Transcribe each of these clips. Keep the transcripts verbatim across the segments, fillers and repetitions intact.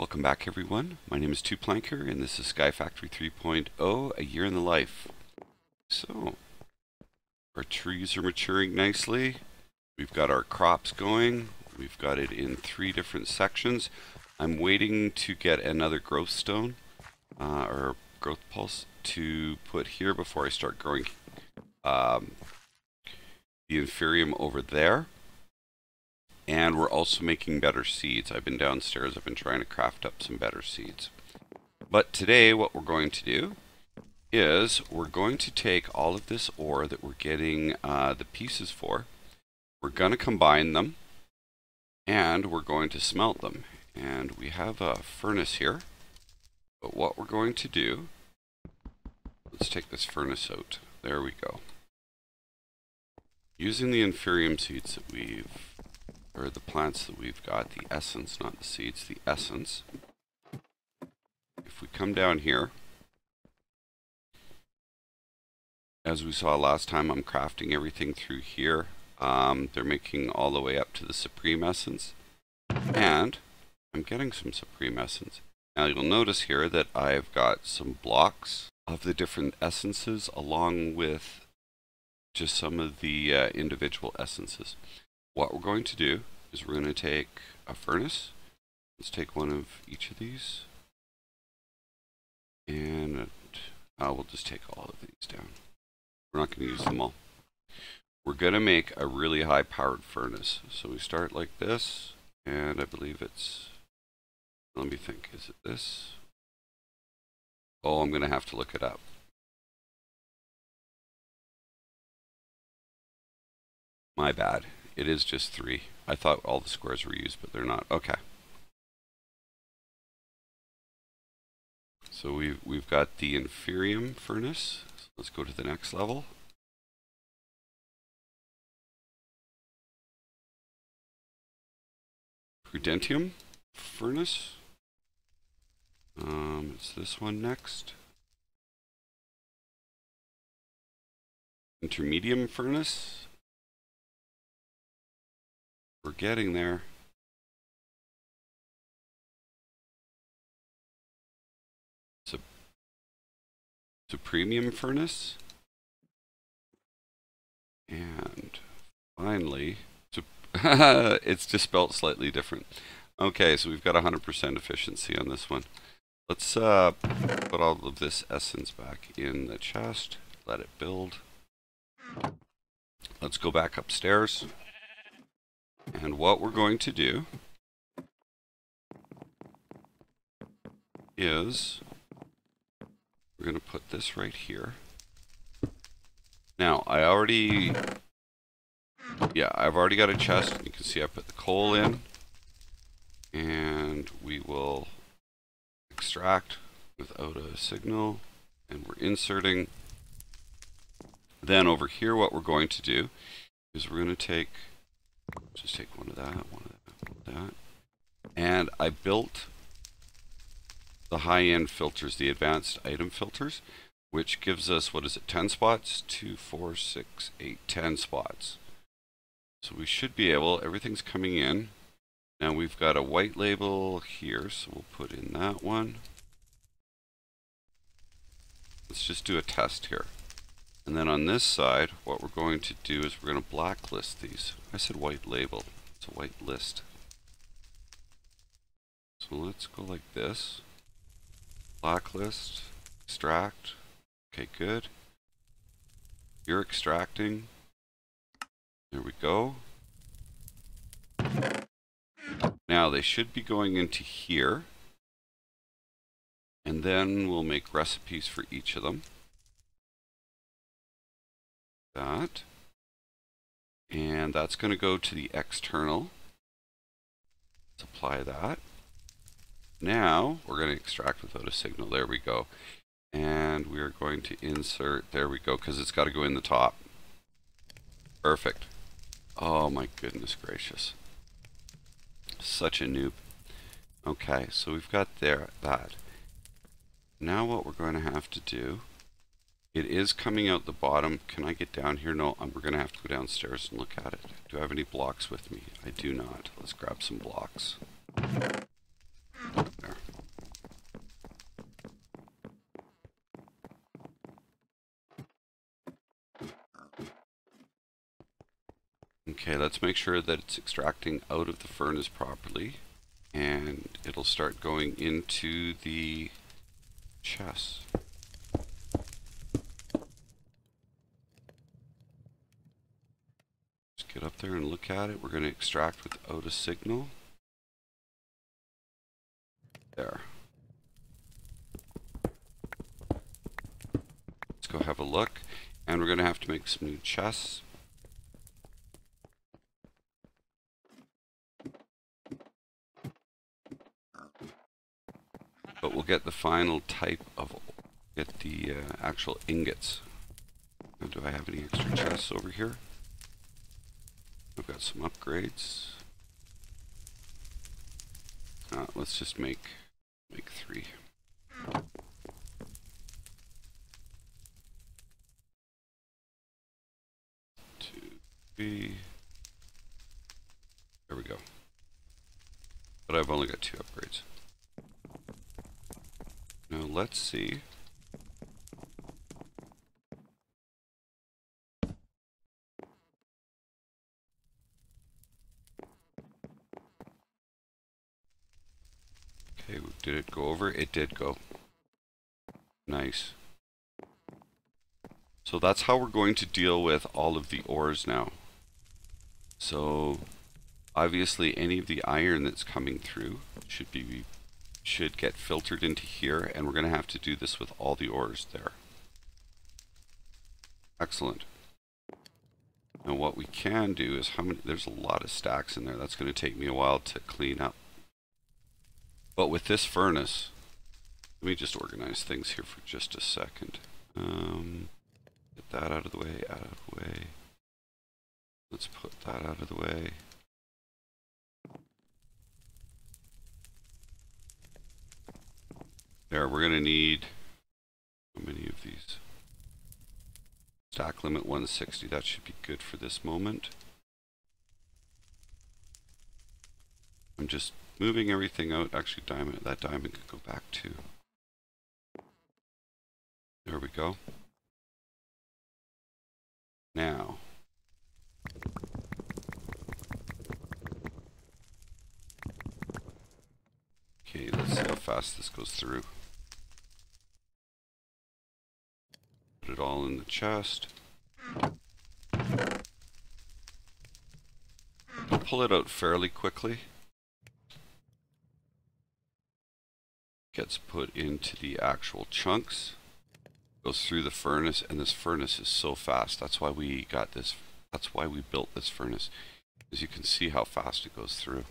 Welcome back everyone, my name is Two Planker and this is Sky Factory three point oh, a year in the life. So, our trees are maturing nicely, we've got our crops going, we've got it in three different sections. I'm waiting to get another growth stone, uh, or growth pulse, to put here before I start growing um, the Inferium over there. And we're also making better seeds. I've been downstairs, I've been trying to craft up some better seeds. But today what we're going to do is we're going to take all of this ore that we're getting uh, the pieces for, we're going to combine them, and we're going to smelt them. And we have a furnace here, but what we're going to do, let's take this furnace out, there we go. Using the Inferium seeds that we've or the plants that we've got, the essence, not the seeds, the essence. If we come down here, as we saw last time, I'm crafting everything through here. Um, they're making all the way up to the Supreme Essence, and I'm getting some Supreme Essence. Now you'll notice here that I've got some blocks of the different essences along with just some of the uh, individual essences. What we're going to do is we're going to take a furnace. Let's take one of each of these. And uh, we'll just take all of these down. We're not going to use them all. We're going to make a really high powered furnace. So we start like this. And I believe it's, let me think, is it this? Oh, I'm going to have to look it up. My bad. It is just three. I thought all the squares were used, but they're not. Okay. So we've, we've got the Inferium furnace. So let's go to the next level. Prudentium furnace. Um, it's this one next. Intermedium furnace. We're getting there. It's a, it's a premium furnace. And finally, it's, a it's just spelled slightly different. Okay, so we've got one hundred percent efficiency on this one. Let's uh, put all of this essence back in the chest. Let it build. Let's go back upstairs. And what we're going to do is we're going to put this right here. Now, I already, yeah, I've already got a chest. You can see I put the coal in, and we will extract without a signal, and we're inserting. Then over here, what we're going to do is we're going to take Just take one of that, one of that, one of that. And I built the high-end filters, the advanced item filters, which gives us, what is it, ten spots? two, four, six, eight, ten spots. So we should be able, everything's coming in. Now we've got a white label here, so we'll put in that one. Let's just do a test here. And then on this side, what we're going to do is we're going to blacklist these. I said white label. It's a white list. So let's go like this. Blacklist. Extract. Okay, good. You're extracting. There we go. Now they should be going into here. And then we'll make recipes for each of them. That, and that's going to go to the external. Let's apply that. Now we're going to extract without a signal. There we go. And we are going to insert. There we go, because it's got to go in the top. Perfect. Oh my goodness gracious. Such a noob. Okay, so we've got there that. Now what we're going to have to do. It is coming out the bottom. Can I get down here? No, I'm, we're going to have to go downstairs and look at it. Do I have any blocks with me? I do not. Let's grab some blocks. There. Okay, let's make sure that it's extracting out of the furnace properly, and it'll start going into the chest. Just get up there and look at it. We're going to extract without a signal. There. Let's go have a look, and we're going to have to make some new chests. But we'll get the final type of, get the uh, actual ingots. Now, do I have any extra chests over here? I've got some upgrades. Uh, let's just make, make three. Two, three. There we go. But I've only got two upgrades. Now let's see. Okay, did it go over? It did go. Nice. So that's how we're going to deal with all of the ores now. So obviously any of the iron that's coming through should be should get filtered into here, and we're going to have to do this with all the ores there. Excellent. Now what we can do is, how many, there's a lot of stacks in there. That's going to take me a while to clean up. But with this furnace, let me just organize things here for just a second. Um, get that out of the way, out of the way. Let's put that out of the way. There, we're going to need, how many of these? Stack limit one sixty, that should be good for this moment. I'm just moving everything out. Actually, diamond, that diamond could go back too. There we go. Now, okay, let's see how fast this goes through. Put it all in the chest. I'll pull it out fairly quickly. Gets put into the actual chunks. Goes through the furnace, and this furnace is so fast. That's why we got this. That's why we built this furnace. As you can see how fast it goes through.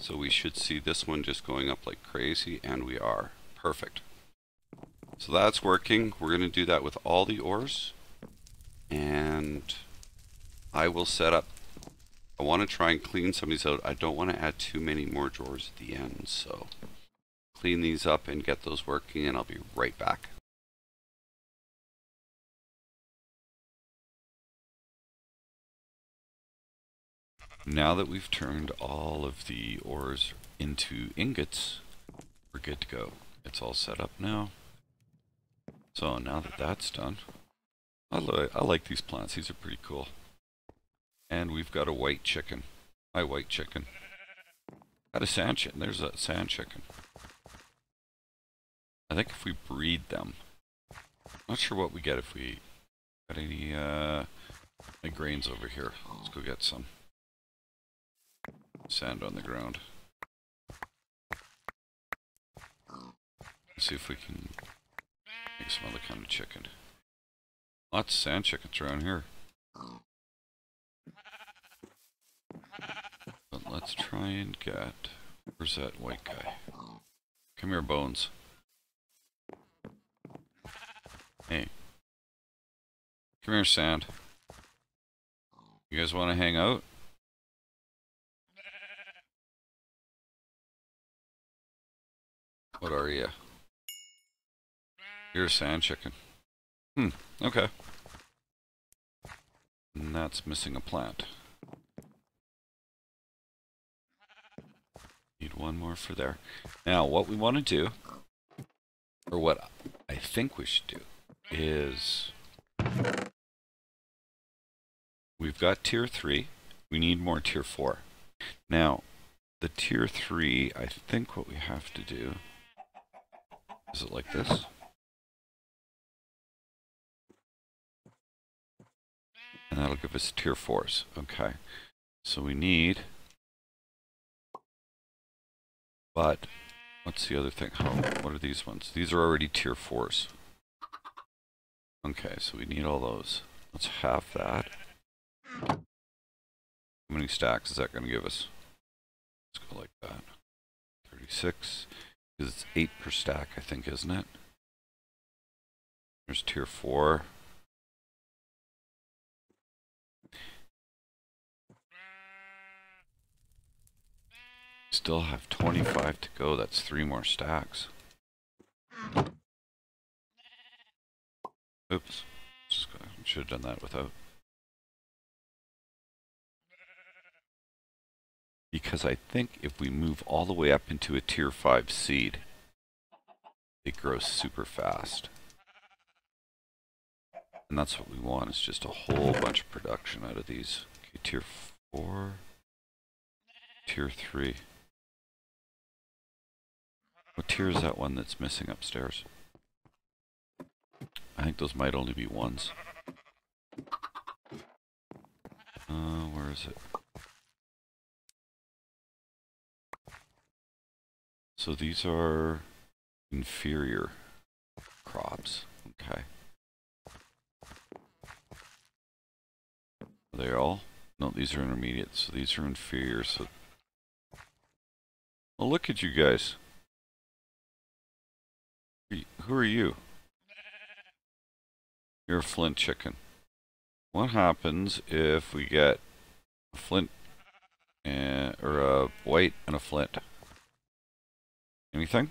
So we should see this one just going up like crazy, and we are. Perfect. So that's working. We're going to do that with all the ores, and I will set up. I want to try and clean some of these out. I don't want to add too many more drawers at the end, so clean these up and get those working, and I'll be right back. Now that we've turned all of the ores into ingots, we're good to go. It's all set up now. So now that that's done, I, li I like these plants. These are pretty cool. And we've got a white chicken. My white chicken. Got a sand chicken. There's a sand chicken. I think if we breed them, not sure what we get if we got any, uh, any grains over here. Let's go get some. Sand on the ground. Let's see if we can make some other kind of chicken. Lots of sand chickens around here. But let's try and get... Where's that white guy? Come here, Bones. Hey. Come here, Sand. You guys want to hang out? What are you? You're a sand chicken. Hmm, okay. And that's missing a plant. Need one more for there. Now, what we want to do, or what I think we should do, is we've got tier three. We need more tier four. Now, the tier three, I think what we have to do, is it like this? And that'll give us tier fours. Okay. So we need, but what's the other thing? Oh, what are these ones? These are already tier fours. Okay, so we need all those. Let's have that. How many stacks is that going to give us? Let's go like that. thirty-six. Because it's eight per stack, I think, isn't it? There's tier four. Still have twenty-five to go. That's three more stacks. Oops. Just gonna, should have done that without. Because I think if we move all the way up into a tier five seed, it grows super fast. And that's what we want, is just a whole bunch of production out of these. Okay, tier four, tier three. What tier is that one that's missing upstairs? I think those might only be ones. Uh, where is it? So these are inferior crops. Okay. Are they all? No, these are intermediate. So these are inferior. So, well, look at you guys. Who are you? You're a flint chicken. What happens if we get a flint and, or a white and a flint? Anything?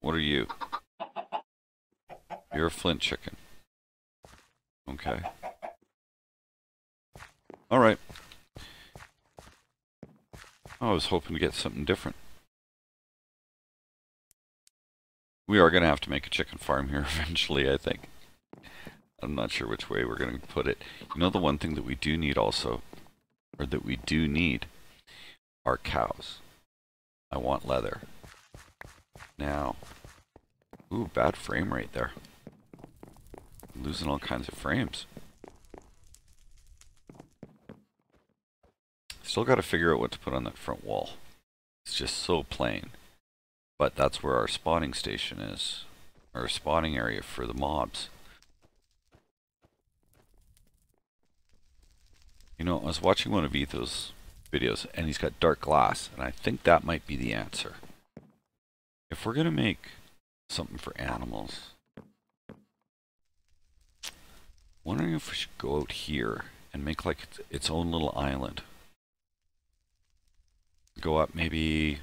What are you? You're a flint chicken. Okay. Alright. I was hoping to get something different. We are going to have to make a chicken farm here eventually, I think. I'm not sure which way we're going to put it. You know, the one thing that we do need also, or that we do need, are cows. I want leather. Now, ooh, bad frame rate there. I'm losing all kinds of frames. Still got to figure out what to put on that front wall. It's just so plain. But that's where our spawning station is, our spawning area for the mobs. You know, I was watching one of Etho's videos, and he's got dark glass, and I think that might be the answer. If we're going to make something for animals, I'm wondering if we should go out here and make like its own little island. Go up maybe,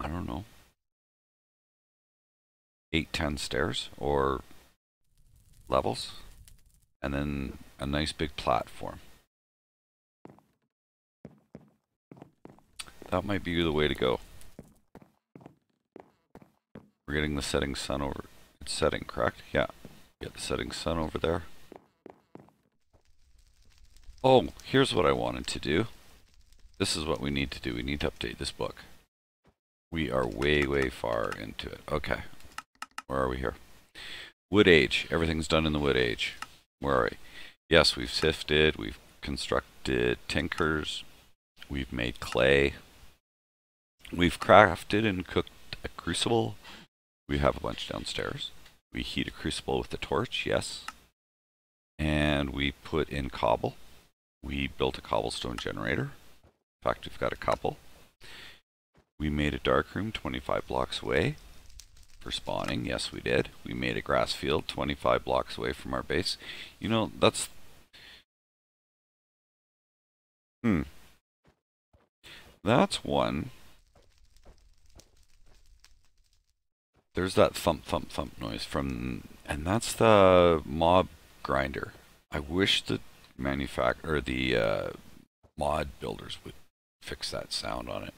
I don't know, eight, ten stairs or levels, and then a nice big platform. That might be the way to go. We're getting the setting sun over. It's setting, correct? Yeah. Get the setting sun over there. Oh, here's what I wanted to do. This is what we need to do. We need to update this book. We are way, way far into it. Okay. Where are we here? Wood age. Everything's done in the wood age. Where are we? Yes, we've sifted. We've constructed tinkers. We've made clay. We've crafted and cooked a crucible. We have a bunch downstairs. We heat a crucible with a torch, yes. And we put in cobble. We built a cobblestone generator. In fact, we've got a couple. We made a dark room twenty-five blocks away for spawning. Yes, we did. We made a grass field twenty-five blocks away from our base. You know, that's... Hmm. That's one. There's that thump, thump, thump noise from, and that's the mob grinder. I wish the manufacturer, the uh, mod builders would fix that sound on it.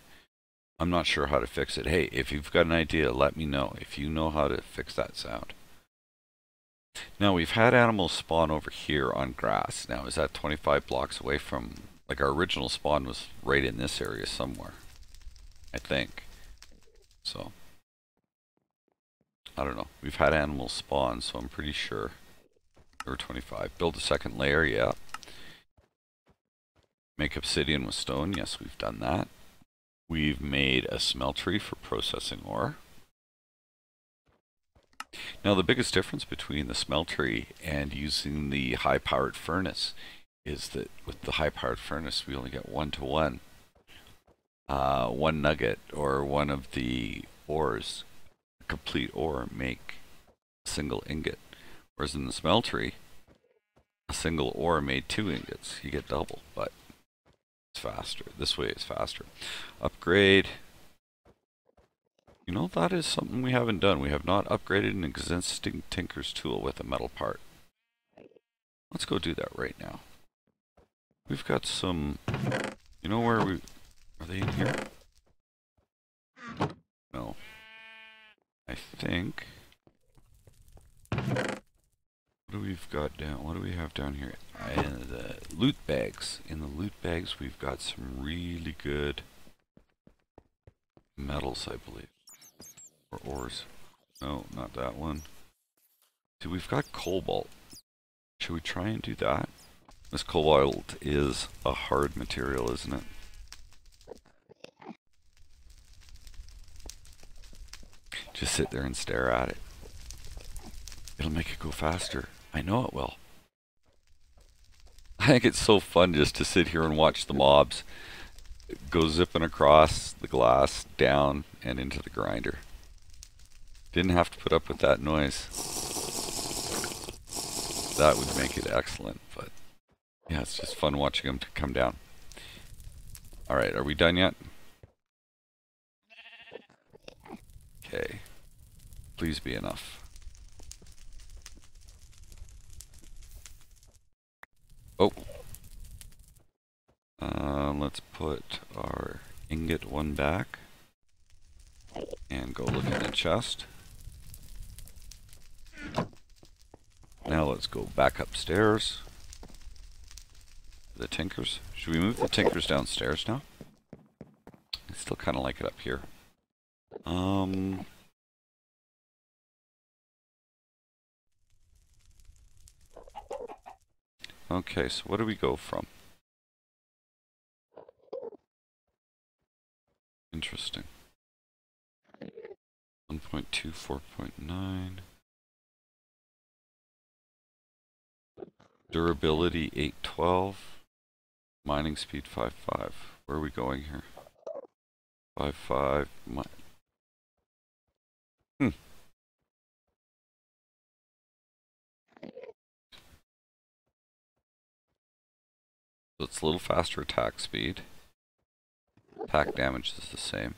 I'm not sure how to fix it. Hey, if you've got an idea, let me know. If you know how to fix that sound, Now we've had animals spawn over here on grass. Now is that twenty-five blocks away from, like, our original spawn was right in this area somewhere, I think. So I don't know. We've had animals spawn, so I'm pretty sure there were twenty-five. Build a second layer, yeah. Make obsidian with stone, yes, we've done that. We've made a smeltery for processing ore. Now the biggest difference between the smeltery and using the high-powered furnace is that with the high-powered furnace we only get one-to-one. Uh, one nugget or one of the ores, a complete ore, make a single ingot. Whereas in the smeltery, a single ore made two ingots. You get double, but it's faster. This way it's faster. Upgrade. You know, that is something we haven't done. We have not upgraded an existing Tinker's tool with a metal part. Let's go do that right now. We've got some... You know where we... Are they in here? No. I think... What do we've got down? What do we have down here? And the loot bags. In the loot bags we've got some really good metals, I believe. Or ores. No, not that one. See, we've got cobalt. Should we try and do that? This cobalt is a hard material, isn't it? Just sit there and stare at it. It'll make it go faster. I know it will. I think it's so fun just to sit here and watch the mobs go zipping across the glass, down, and into the grinder. Didn't have to put up with that noise. That would make it excellent, but yeah, it's just fun watching them to come down. Alright, are we done yet? Okay. Please be enough. Oh. Uh, let's put our ingot one back and go look in the chest. Now let's go back upstairs. The Tinkers. Should we move the Tinkers downstairs now? I still kind of like it up here. Um. Okay, so where do we go from? Interesting. one point two, four point nine. Durability eight twelve, mining speed five five. Where are we going here? five five. Hmm. So it's a little faster attack speed. Attack damage is the same.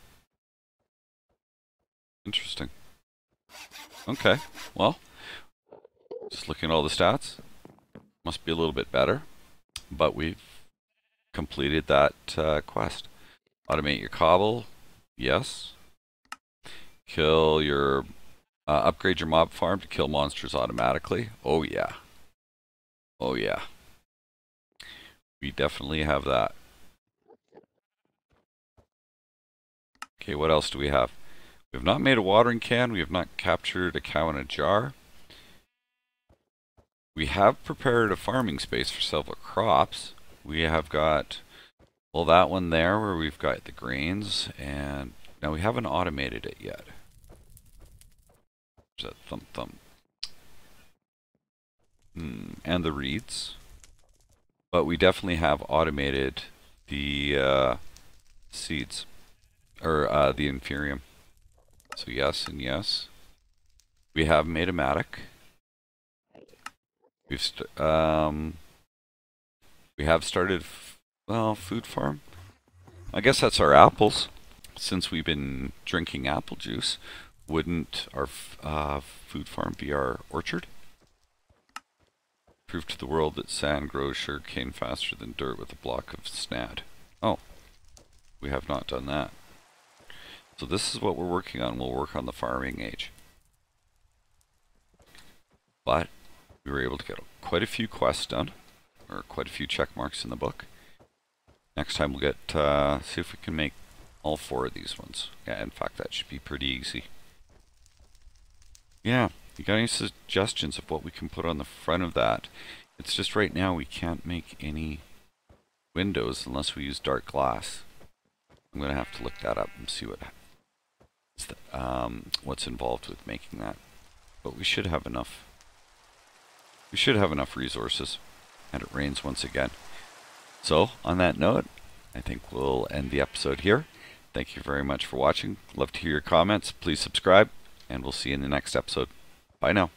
Interesting. Okay. Well, just looking at all the stats. Must be a little bit better, but we've completed that uh, quest. Automate your cobble, yes. Kill your, uh, upgrade your mob farm to kill monsters automatically. Oh yeah, oh yeah. We definitely have that. Okay, what else do we have? We have not made a watering can. We have not captured a cow in a jar. We have prepared a farming space for several crops. We have got, well, that one there where we've got the grains, and now we haven't automated it yet. There's that thump thump. Mm, and the reeds. But we definitely have automated the uh, seeds, or uh, the Inferium. So yes and yes. We have made a mattock. We've st um, we have started, well, food farm. I guess that's our apples. Since we've been drinking apple juice, wouldn't our f uh, food farm be our orchard? Prove to the world that sand grows sugarcane faster than dirt with a block of snad. Oh, we have not done that. So this is what we're working on. We'll work on the farming age. But we were able to get quite a few quests done, or quite a few check marks in the book. Next time we'll get, uh, see if we can make all four of these ones. Yeah, in fact, that should be pretty easy. Yeah, you got any suggestions of what we can put on the front of that? It's just right now we can't make any windows unless we use dark glass. I'm going to have to look that up and see what um, what's involved with making that. But we should have enough. We should have enough resources. And it rains once again. So, on that note, I think we'll end the episode here. Thank you very much for watching. Love to hear your comments. Please subscribe, and we'll see you in the next episode. Bye now.